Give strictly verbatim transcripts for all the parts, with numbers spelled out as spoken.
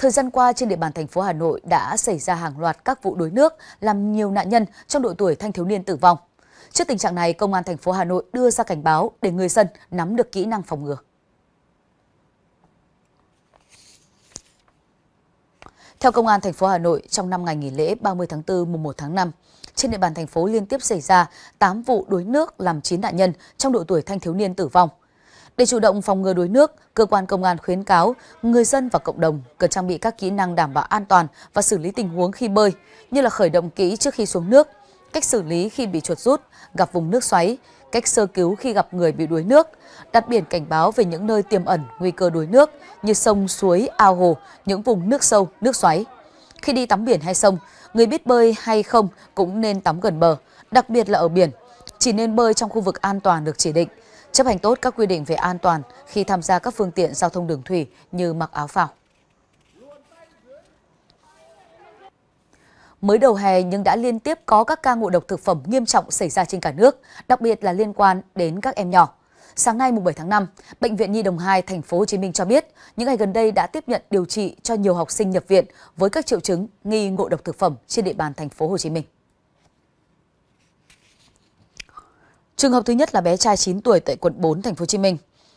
Thời gian qua, trên địa bàn thành phố Hà Nội đã xảy ra hàng loạt các vụ đuối nước, làm nhiều nạn nhân trong độ tuổi thanh thiếu niên tử vong. Trước tình trạng này, Công an thành phố Hà Nội đưa ra cảnh báo để người dân nắm được kỹ năng phòng ngừa. Theo Công an thành phố Hà Nội, trong năm ngày nghỉ lễ ba mươi tháng tư, mùng một tháng năm, trên địa bàn thành phố liên tiếp xảy ra tám vụ đuối nước làm chín nạn nhân trong độ tuổi thanh thiếu niên tử vong. Để chủ động phòng ngừa đuối nước, cơ quan công an khuyến cáo người dân và cộng đồng cần trang bị các kỹ năng đảm bảo an toàn và xử lý tình huống khi bơi, như là khởi động kỹ trước khi xuống nước, cách xử lý khi bị chuột rút, gặp vùng nước xoáy, cách sơ cứu khi gặp người bị đuối nước, đặt biển cảnh báo về những nơi tiềm ẩn nguy cơ đuối nước như sông, suối, ao hồ, những vùng nước sâu, nước xoáy. Khi đi tắm biển hay sông, người biết bơi hay không cũng nên tắm gần bờ, đặc biệt là ở biển. Chỉ nên bơi trong khu vực an toàn được chỉ định, chấp hành tốt các quy định về an toàn khi tham gia các phương tiện giao thông đường thủy như mặc áo phao. Mới đầu hè nhưng đã liên tiếp có các ca ngộ độc thực phẩm nghiêm trọng xảy ra trên cả nước, đặc biệt là liên quan đến các em nhỏ. Sáng nay mùng bảy tháng năm, Bệnh viện Nhi Đồng hai thành phố Hồ Chí Minh cho biết, những ngày gần đây đã tiếp nhận điều trị cho nhiều học sinh nhập viện với các triệu chứng nghi ngộ độc thực phẩm trên địa bàn thành phố Hồ Chí Minh. Trường hợp thứ nhất là bé trai chín tuổi tại quận bốn thành phố Hồ Chí Minh.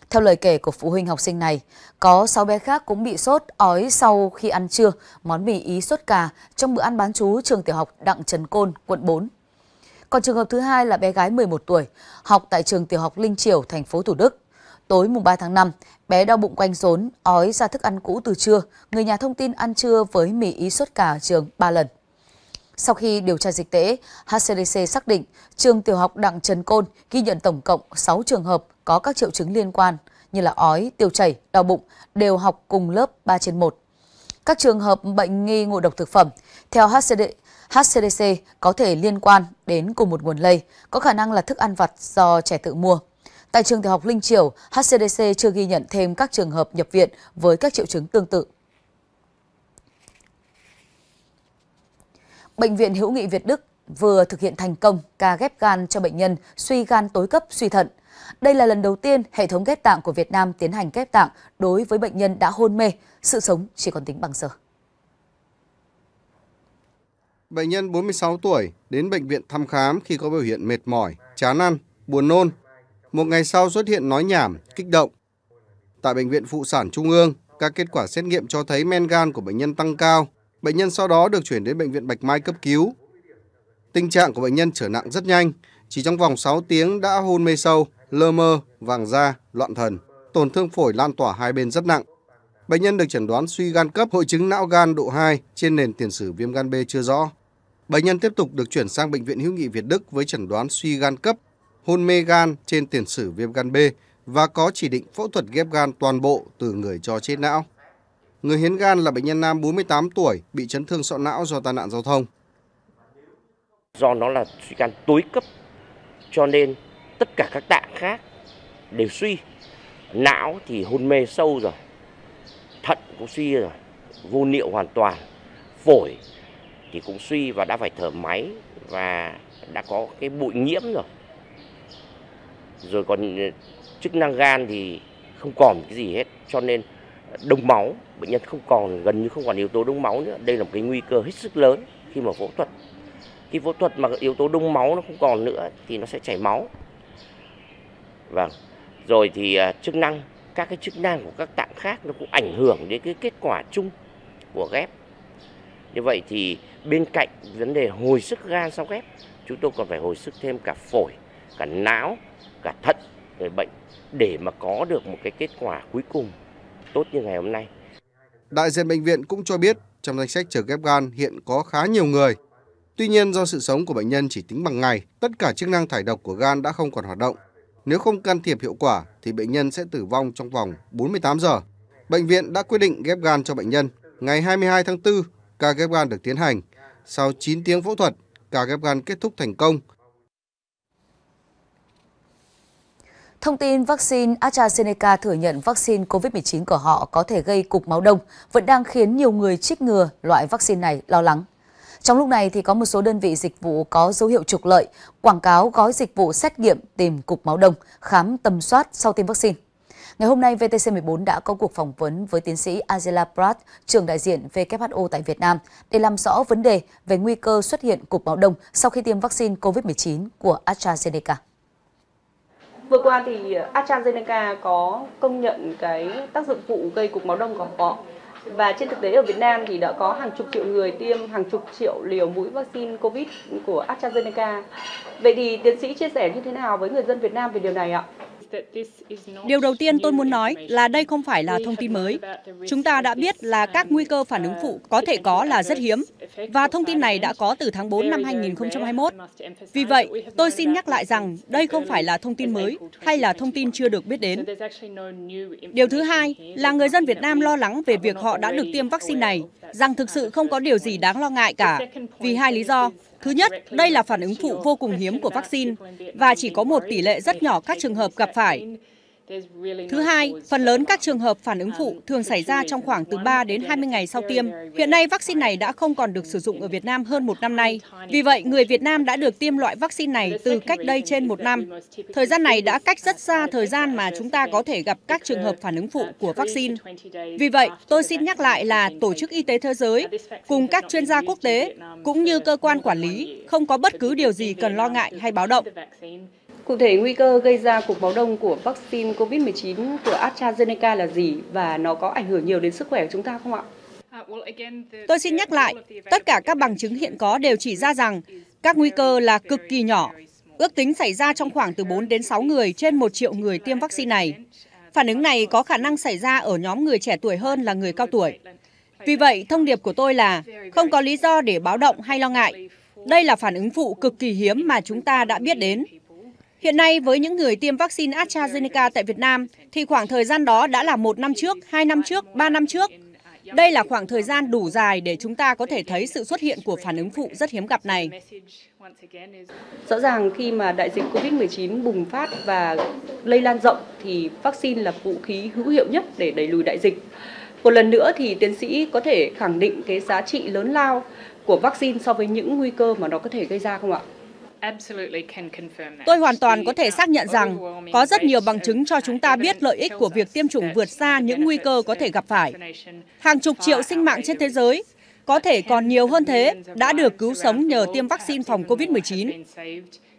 Theo lời kể của phụ huynh học sinh này, có sáu bé khác cũng bị sốt, ói sau khi ăn trưa món mì ý sốt cà trong bữa ăn bán trú trường tiểu học Đặng Trần Côn, quận bốn. Còn trường hợp thứ hai là bé gái mười một tuổi, học tại trường tiểu học Linh Chiểu, thành phố Thủ Đức. Tối mùng ba tháng năm, bé đau bụng quanh rốn, ói ra thức ăn cũ từ trưa, người nhà thông tin ăn trưa với mì ý sốt cà ở trường ba lần. Sau khi điều tra dịch tễ, H C D C xác định trường tiểu học Đặng Trần Côn ghi nhận tổng cộng sáu trường hợp có các triệu chứng liên quan như là ói, tiêu chảy, đau bụng đều học cùng lớp ba trên một. Các trường hợp bệnh nghi ngộ độc thực phẩm theo H C D C có thể liên quan đến cùng một nguồn lây, có khả năng là thức ăn vặt do trẻ tự mua. Tại trường tiểu học Linh Chiểu, H C D C chưa ghi nhận thêm các trường hợp nhập viện với các triệu chứng tương tự. Bệnh viện Hữu nghị Việt Đức vừa thực hiện thành công ca ghép gan cho bệnh nhân suy gan tối cấp suy thận. Đây là lần đầu tiên hệ thống ghép tạng của Việt Nam tiến hành ghép tạng đối với bệnh nhân đã hôn mê, sự sống chỉ còn tính bằng giờ. Bệnh nhân bốn mươi sáu tuổi đến bệnh viện thăm khám khi có biểu hiện mệt mỏi, chán ăn, buồn nôn. Một ngày sau xuất hiện nói nhảm, kích động. Tại Bệnh viện Phụ sản Trung ương, các kết quả xét nghiệm cho thấy men gan của bệnh nhân tăng cao. Bệnh nhân sau đó được chuyển đến Bệnh viện Bạch Mai cấp cứu. Tình trạng của bệnh nhân trở nặng rất nhanh, chỉ trong vòng sáu tiếng đã hôn mê sâu, lơ mơ, vàng da, loạn thần, tổn thương phổi lan tỏa hai bên rất nặng. Bệnh nhân được chẩn đoán suy gan cấp, hội chứng não gan độ hai trên nền tiền sử viêm gan B chưa rõ. Bệnh nhân tiếp tục được chuyển sang Bệnh viện Hữu nghị Việt Đức với chẩn đoán suy gan cấp, hôn mê gan trên tiền sử viêm gan B và có chỉ định phẫu thuật ghép gan toàn bộ từ người cho chết não. Người hiến gan là bệnh nhân nam bốn mươi tám tuổi bị chấn thương sọ não do tai nạn giao thông. Do nó là suy gan tối cấp cho nên tất cả các tạng khác đều suy. Não thì hôn mê sâu rồi, thận cũng suy rồi, vô niệu hoàn toàn, phổi thì cũng suy và đã phải thở máy và đã có cái bụi nhiễm rồi. Rồi còn chức năng gan thì không còn cái gì hết cho nên đông máu, bệnh nhân không còn, gần như không còn yếu tố đông máu nữa. Đây là một cái nguy cơ hết sức lớn khi mà phẫu thuật. Khi phẫu thuật mà yếu tố đông máu nó không còn nữa thì nó sẽ chảy máu. Vâng. Rồi thì chức năng, các cái chức năng của các tạng khác nó cũng ảnh hưởng đến cái kết quả chung của ghép. Như vậy thì bên cạnh vấn đề hồi sức gan sau ghép, chúng tôi còn phải hồi sức thêm cả phổi, cả não, cả thận người bệnh để mà có được một cái kết quả cuối cùng tốt như ngày hôm nay. Đại diện bệnh viện cũng cho biết trong danh sách chờ ghép gan hiện có khá nhiều người. Tuy nhiên do sự sống của bệnh nhân chỉ tính bằng ngày, tất cả chức năng thải độc của gan đã không còn hoạt động. Nếu không can thiệp hiệu quả thì bệnh nhân sẽ tử vong trong vòng bốn mươi tám giờ. Bệnh viện đã quyết định ghép gan cho bệnh nhân. Ngày hai mươi hai tháng tư, ca ghép gan được tiến hành. Sau chín tiếng phẫu thuật, ca ghép gan kết thúc thành công. Thông tin vaccine AstraZeneca thừa nhận vaccine Covid mười chín của họ có thể gây cục máu đông vẫn đang khiến nhiều người trích ngừa loại vaccine này lo lắng. Trong lúc này thì có một số đơn vị dịch vụ có dấu hiệu trục lợi, quảng cáo gói dịch vụ xét nghiệm tìm cục máu đông, khám tầm soát sau tiêm vaccine. Ngày hôm nay, vê tê xê mười bốn đã có cuộc phỏng vấn với tiến sĩ Azela Pratt, trưởng đại diện vê kép hát o tại Việt Nam, để làm rõ vấn đề về nguy cơ xuất hiện cục máu đông sau khi tiêm vaccine Covid mười chín của AstraZeneca. Vừa qua thì AstraZeneca có công nhận cái tác dụng phụ gây cục máu đông của họ. Và trên thực tế ở Việt Nam thì đã có hàng chục triệu người tiêm hàng chục triệu liều mũi vaccine Covid của AstraZeneca. Vậy thì tiến sĩ chia sẻ như thế nào với người dân Việt Nam về điều này ạ? Điều đầu tiên tôi muốn nói là đây không phải là thông tin mới. Chúng ta đã biết là các nguy cơ phản ứng phụ có thể có là rất hiếm, và thông tin này đã có từ tháng tư năm hai nghìn không trăm hai mươi mốt. Vì vậy, tôi xin nhắc lại rằng đây không phải là thông tin mới hay là thông tin chưa được biết đến. Điều thứ hai là người dân Việt Nam lo lắng về việc họ đã được tiêm vaccine này, rằng thực sự không có điều gì đáng lo ngại cả, vì hai lý do. Thứ nhất, đây là phản ứng phụ vô cùng hiếm của vaccine và chỉ có một tỷ lệ rất nhỏ các trường hợp gặp phải. Thứ hai, phần lớn các trường hợp phản ứng phụ thường xảy ra trong khoảng từ ba đến hai mươi ngày sau tiêm. Hiện nay, vaccine này đã không còn được sử dụng ở Việt Nam hơn một năm nay. Vì vậy, người Việt Nam đã được tiêm loại vaccine này từ cách đây trên một năm. Thời gian này đã cách rất xa thời gian mà chúng ta có thể gặp các trường hợp phản ứng phụ của vaccine. Vì vậy, tôi xin nhắc lại là Tổ chức Y tế Thế giới cùng các chuyên gia quốc tế cũng như cơ quan quản lý không có bất cứ điều gì cần lo ngại hay báo động. Cụ thể, nguy cơ gây ra cục máu đông của vaccine Covid mười chín của AstraZeneca là gì và nó có ảnh hưởng nhiều đến sức khỏe của chúng ta không ạ? Tôi xin nhắc lại, tất cả các bằng chứng hiện có đều chỉ ra rằng các nguy cơ là cực kỳ nhỏ, ước tính xảy ra trong khoảng từ bốn đến sáu người trên một triệu người tiêm vaccine này. Phản ứng này có khả năng xảy ra ở nhóm người trẻ tuổi hơn là người cao tuổi. Vì vậy, thông điệp của tôi là không có lý do để báo động hay lo ngại. Đây là phản ứng phụ cực kỳ hiếm mà chúng ta đã biết đến. Hiện nay, với những người tiêm vaccine AstraZeneca tại Việt Nam, thì khoảng thời gian đó đã là một năm trước, hai năm trước, ba năm trước. Đây là khoảng thời gian đủ dài để chúng ta có thể thấy sự xuất hiện của phản ứng phụ rất hiếm gặp này. Rõ ràng khi mà đại dịch Covid mười chín bùng phát và lây lan rộng, thì vaccine là vũ khí hữu hiệu nhất để đẩy lùi đại dịch. Một lần nữa thì tiến sĩ có thể khẳng định cái giá trị lớn lao của vaccine so với những nguy cơ mà nó có thể gây ra không ạ? Tôi hoàn toàn có thể xác nhận rằng có rất nhiều bằng chứng cho chúng ta biết lợi ích của việc tiêm chủng vượt xa những nguy cơ có thể gặp phải. Hàng chục triệu sinh mạng trên thế giới, có thể còn nhiều hơn thế, đã được cứu sống nhờ tiêm vaccine phòng Covid mười chín.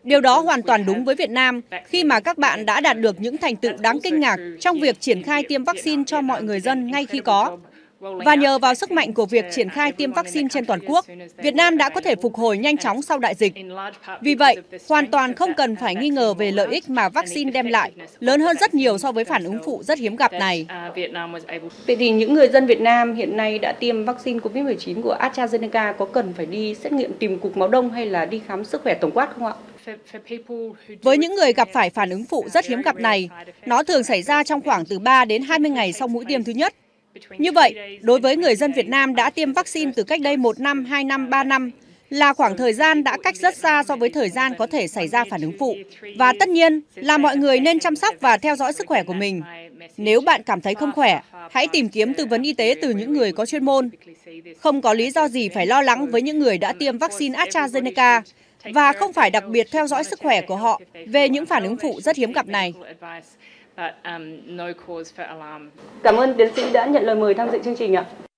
Điều đó hoàn toàn đúng với Việt Nam khi mà các bạn đã đạt được những thành tựu đáng kinh ngạc trong việc triển khai tiêm vaccine cho mọi người dân ngay khi có. Và nhờ vào sức mạnh của việc triển khai tiêm vaccine trên toàn quốc, Việt Nam đã có thể phục hồi nhanh chóng sau đại dịch. Vì vậy, hoàn toàn không cần phải nghi ngờ về lợi ích mà vaccine đem lại, lớn hơn rất nhiều so với phản ứng phụ rất hiếm gặp này. Vậy thì những người dân Việt Nam hiện nay đã tiêm vaccine Covid mười chín của AstraZeneca có cần phải đi xét nghiệm tìm cục máu đông hay là đi khám sức khỏe tổng quát không ạ? Với những người gặp phải phản ứng phụ rất hiếm gặp này, nó thường xảy ra trong khoảng từ ba đến hai mươi ngày sau mũi tiêm thứ nhất. Như vậy, đối với người dân Việt Nam đã tiêm vaccine từ cách đây một năm, hai năm, ba năm là khoảng thời gian đã cách rất xa so với thời gian có thể xảy ra phản ứng phụ. Và tất nhiên là mọi người nên chăm sóc và theo dõi sức khỏe của mình. Nếu bạn cảm thấy không khỏe, hãy tìm kiếm tư vấn y tế từ những người có chuyên môn. Không có lý do gì phải lo lắng với những người đã tiêm vaccine AstraZeneca và không phải đặc biệt theo dõi sức khỏe của họ về những phản ứng phụ rất hiếm gặp này. Cảm ơn tiến sĩ đã nhận lời mời tham dự chương trình ạ.